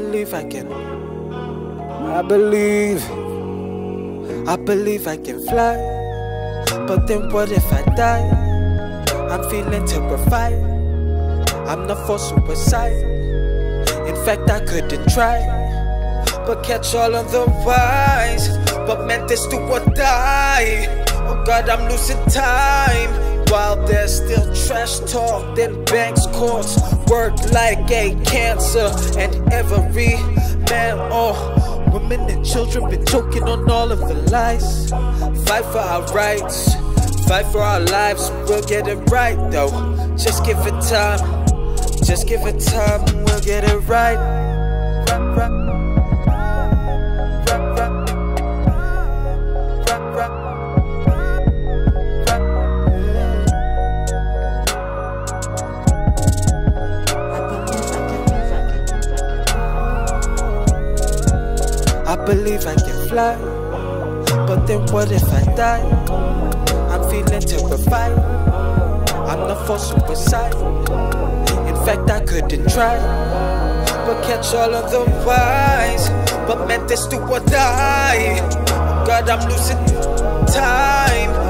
believe I can. I believe I can fly. But then what if I die? I'm feeling terrified. I'm not for suicide. In fact, I couldn't try. But catch all of the wise, but meant this do or die. Oh God, I'm losing time. While there's still trash talk, then banks, courts work like a cancer. And every man, oh, women and children been choking on all of the lies. Fight for our rights, fight for our lives. We'll get it right though, just give it time. Just give it time, we'll get it right. I believe I can fly, but then what if I die? I'm feeling terrified. I'm not for suicide. In fact, I couldn't try. But catch all of the wise, but meant this do or die. God, I'm losing time.